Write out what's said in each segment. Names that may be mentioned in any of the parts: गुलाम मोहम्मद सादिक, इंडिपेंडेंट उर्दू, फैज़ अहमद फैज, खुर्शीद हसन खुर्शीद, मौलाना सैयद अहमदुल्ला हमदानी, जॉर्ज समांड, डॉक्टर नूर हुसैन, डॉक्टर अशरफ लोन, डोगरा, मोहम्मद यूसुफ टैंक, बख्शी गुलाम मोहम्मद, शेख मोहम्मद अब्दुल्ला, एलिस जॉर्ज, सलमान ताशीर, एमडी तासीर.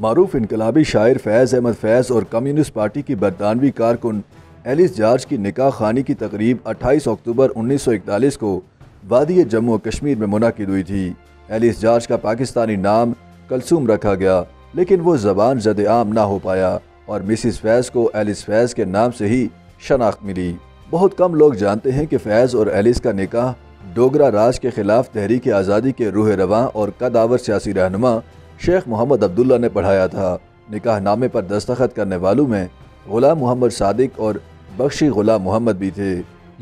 मारूफ इनकलाबी शायर फैज़ अहमद फैज और communist party की बरतानवी कारकुन एलिस जॉर्ज की निकाह खानी की तकरीब 28 अक्टूबर 1941 को वादी जम्मू और कश्मीर में मुनाकिद हुई थी। एलिस जॉर्ज का पाकिस्तानी नाम कलसूम रखा गया, लेकिन वो ज़बान ज़द आम ना हो पाया और मिसिस फैज़ को एलिस फैज़ के नाम से ही शनाख्त मिली। बहुत कम लोग जानते हैं कि फैज़ और एलिस का निकाह डोगरा राज के खिलाफ तहरीक आज़ादी के रूह रवां और कदावर सियासी रहनुमा शेख मोहम्मद अब्दुल्ला ने पढ़ाया था। निकाह नामे पर दस्तखत करने वालों में गुलाम मोहम्मद सादिक और बख्शी गुलाम मोहम्मद भी थे।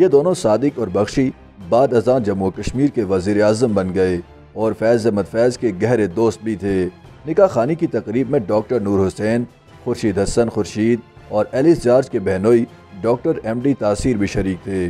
ये दोनों सादिक और बख्शी बाद अज़ां जम्मू कश्मीर के वज़ीर आज़म बन गए और फैज़ अहमद फैज़ के गहरे दोस्त भी थे। निकाह खानी की तकरीब में डॉक्टर नूर हुसैन, खुर्शीद हसन खुर्शीद और एलिस जॉर्ज के बहनोई डॉक्टर एमडी तासीर भी शरीक थे।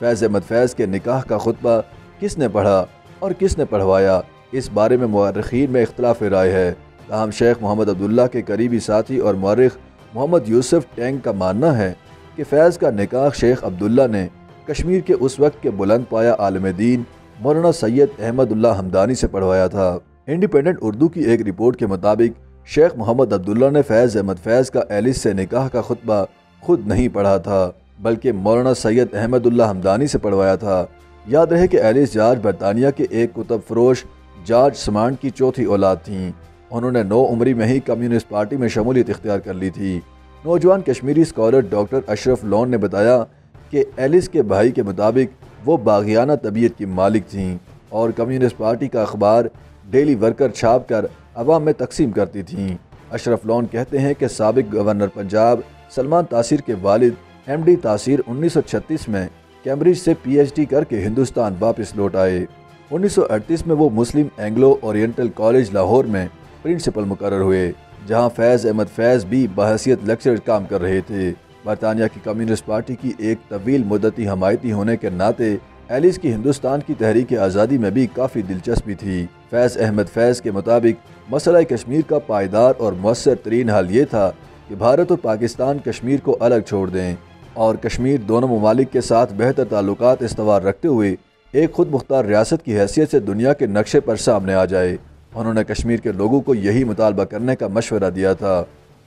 फैज़ अहमद फैज़ के निकाह का खुतबा किसने पढ़ा और किसने पढ़वाया, इस बारे में मुअर्रिखीन में इख्तलाफ राय है। तहम शेख मोहम्मद अब्दुल्ला के करीबी साथी और मुअर्रिख मोहम्मद यूसुफ टैंक का मानना है कि फैज़ का निकाह शेख अब्दुल्ला ने कश्मीर के उस वक्त के बुलंद पाया आलिम दीन मौलाना सैयद अहमदुल्ला हमदानी से पढ़वाया था। इंडिपेंडेंट उर्दू की एक रिपोर्ट के मुताबिक शेख मोहम्मद अब्दुल्ला ने फैज़ अहमद फैज़ का एलिस से निकाह का खुतबा खुद नहीं पढ़ा था, बल्कि मौलाना सैयद अहमदुल्ला हमदानी से पढ़वाया था। याद रहे कि एलिस जॉर्ज बरतानिया के एक कुतब फरोश जॉर्ज समांड की चौथी औलाद थीं। उन्होंने 9 उम्री में ही कम्युनिस्ट पार्टी में शमूलियत इख्तियार कर ली थी। नौजवान कश्मीरी स्कॉलर डॉक्टर अशरफ लोन ने बताया कि एलिस के भाई के मुताबिक वो बाग़ियाना तबीयत की मालिक थीं और कम्युनिस्ट पार्टी का अखबार डेली वर्कर छाप कर अवाम में तकसीम करती थीं। अशरफ लोन कहते हैं कि साबिक गवर्नर पंजाब सलमान ताशीर के वालिद एमडी तासीर 1936 में कैम्ब्रिज से पीएचडी करके हिंदुस्तान वापस लौट आए। 1938 में वो Muslim Anglo Oriental college Lahore में प्रिंसिपल मुकर्रर हुए, जहाँ फैज़ अहमद फैज़ भी बहैसियत लेक्चरर काम कर रहे थे। बरतानिया की कम्युनिस्ट पार्टी की एक तवील मुद्दती हमायती होने के नाते एलिस की हिंदुस्तान की तहरीक आज़ादी में भी काफ़ी दिलचस्पी थी। फैज़ अहमद फैज़ के मुताबिक मसला कश्मीर का पायदार और मौसर तरीन हाल ये था कि भारत और पाकिस्तान कश्मीर को अलग छोड़ दें और कश्मीर दोनों ममालिक के साथ बेहतर ताल्लुकात इस्तवार रखते हुए एक खुद मुख्तार रियासत की हैसियत से दुनिया के नक्शे पर सामने आ जाए। उन्होंने कश्मीर के लोगों को यही मुतालबा करने का मशवरा दिया था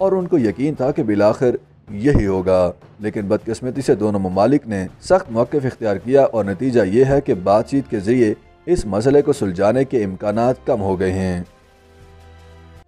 और उनको यकीन था कि बिलाखिर यही होगा, लेकिन बदकिस्मती से दोनों ममालिक ने सख्त मौक़िफ़ इख्तियार किया और नतीजा ये है कि बातचीत के ज़रिए इस मसले को सुलझाने के इम्कानात कम हो गए हैं।